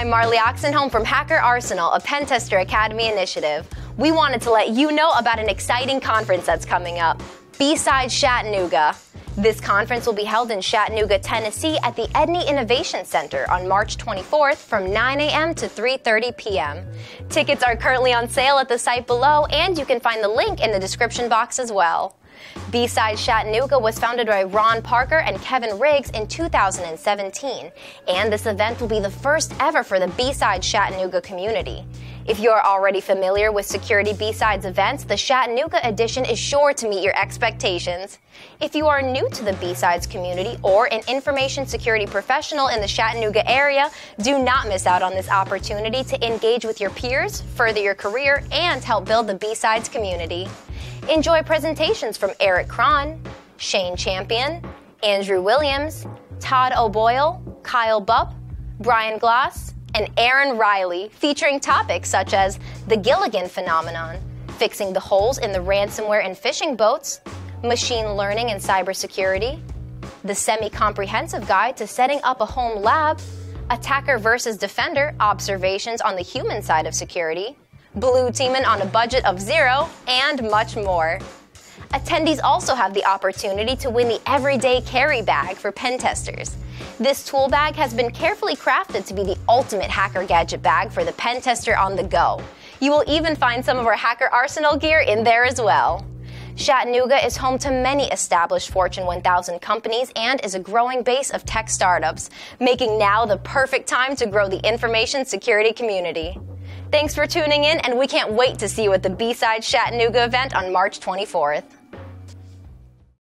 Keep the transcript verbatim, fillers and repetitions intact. I'm Marley Oxenholme from Hacker Arsenal, a Pentester Academy initiative. We wanted to let you know about an exciting conference that's coming up, BSides Chattanooga. This conference will be held in Chattanooga, Tennessee at the Edney Innovation Center on March twenty-fourth from nine a m to three thirty p m Tickets are currently on sale at the site below, and you can find the link in the description box as well. BSides Chattanooga was founded by Ron Parker and Kevin Riggs in two thousand seventeen, and this event will be the first ever for the BSides Chattanooga community. If you're already familiar with Security BSides events, the Chattanooga edition is sure to meet your expectations. If you are new to the BSides community or an information security professional in the Chattanooga area, do not miss out on this opportunity to engage with your peers, further your career, and help build the BSides community. Enjoy presentations from Eric Kron, Shane Champion, Andrew Williams, Todd O'Boyle, Kyle Bupp, Brian Gloss, and Aaron Riley, featuring topics such as the Gilligan phenomenon, fixing the holes in the ransomware and phishing boats, machine learning and cybersecurity, the semi-comprehensive guide to setting up a home lab, attacker versus defender, observations on the human side of security, blue teaming on a budget of zero, and much more. Attendees also have the opportunity to win the Everyday Carry Bag for pen testers. This tool bag has been carefully crafted to be the ultimate hacker gadget bag for the pen tester on the go. You will even find some of our Hacker Arsenal gear in there as well. Chattanooga is home to many established Fortune one thousand companies and is a growing base of tech startups, making now the perfect time to grow the information security community. Thanks for tuning in, and we can't wait to see you at the BSides Chattanooga event on March twenty-fourth.